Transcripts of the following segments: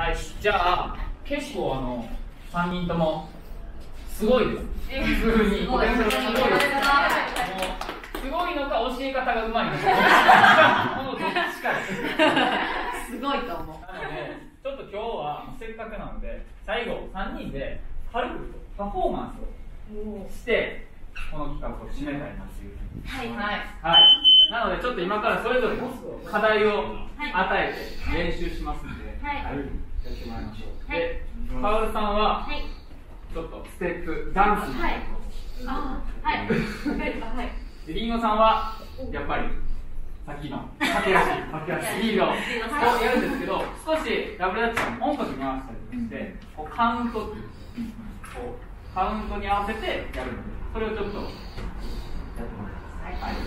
はい、じゃあ結構3人ともすごいです。普通にすごいです。すごいのか教え方がうまいのかもうどっちかです。すごいと思う。なのでちょっと今日はせっかくなので最後3人で軽くパフォーマンスをしてこの企画を締めたいなという。はいはい。なのでちょっと今からそれぞれ課題を与えて練習しますので、やってもらいましょう。で、カオルさんはちょっとステップダンスので、りんごさんはやっぱりさっきの駆け足スピードをやるんですけど、少しダブルダッチの音楽に合わせたりして、こうカウントに合わせてやるので、それをちょっとやってもらいます。はい、で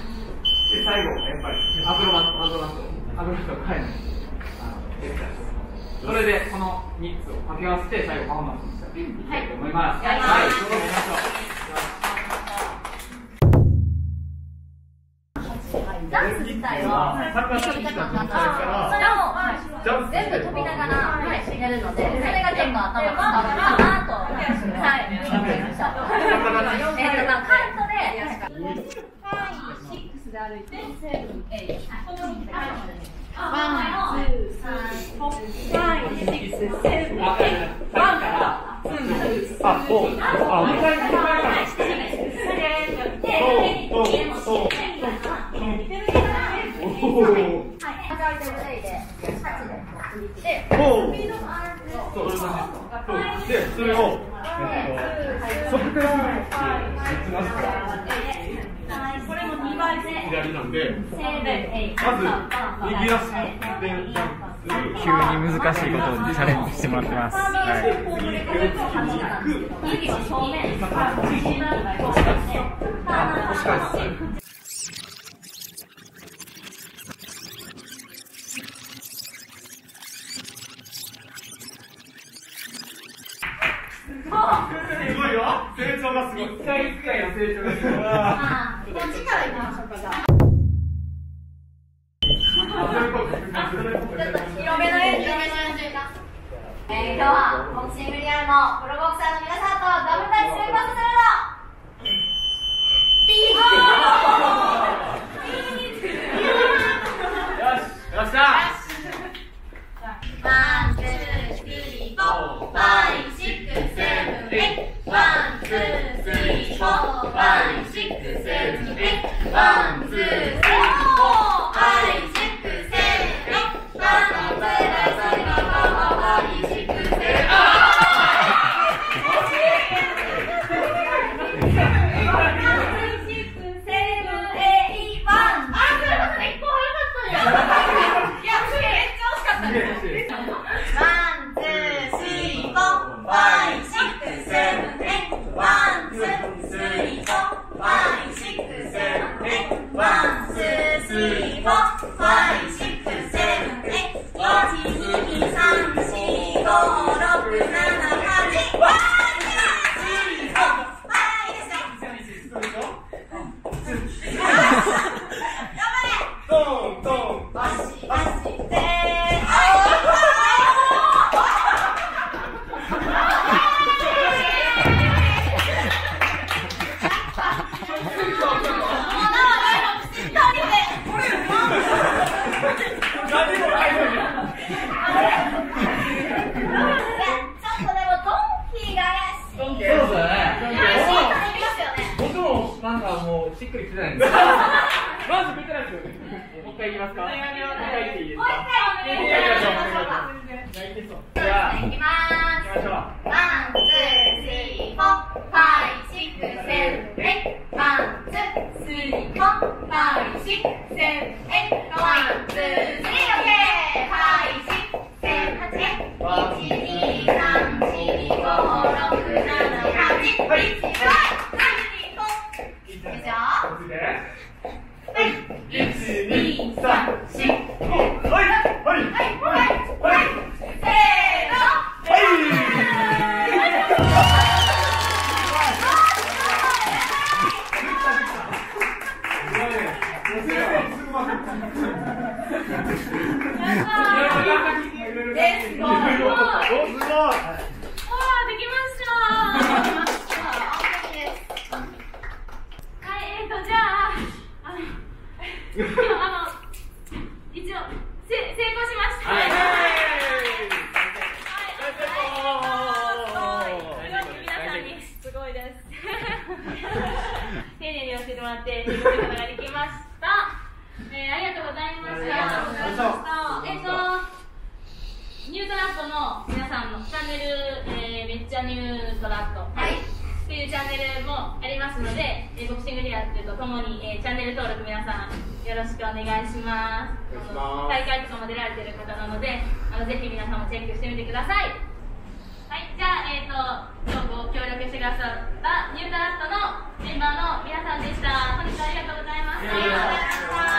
最後やっぱりアクロバット、はい、それでこの3つを掛け合わせて最後パフォーマンスをしていきたいと思います。はい、はい、どうぞやりましょう。はい、ダンス自体はそれを全部飛びながらやるので、それが全部頭が伝わるかなと。はい、わかりました。カウントでで歩いて、7、8、この6で帰るまでです。それを測定します。左なんで、まず右足で急に難しいことをチャレンジしてもらってます。はい。成長がすごい。一回一回の成長がすごい。こっちから行きましょうか、じゃあ。今日はボクシングリアルのプロボクサーの皆さんとダブルタッチすることだ。いろいろです。おー、すごい。わあ、できました。じゃあ、一応成功しました。皆さんにすごいです。丁寧にやってもらって、すごいことができました。ありがとうございました。ニュートラットの皆さんのチャンネル、めっちゃニュートラット。というチャンネルもありますので、ボクシングリアとともに、チャンネル登録皆さんよろしくお願いします。大会とかも出られてる方なので、ぜひ皆さんもチェックしてみてください。はい、じゃあ、今日ご協力してくださったニュートラットのメンバーの皆さんでした。本日はありがとうございました。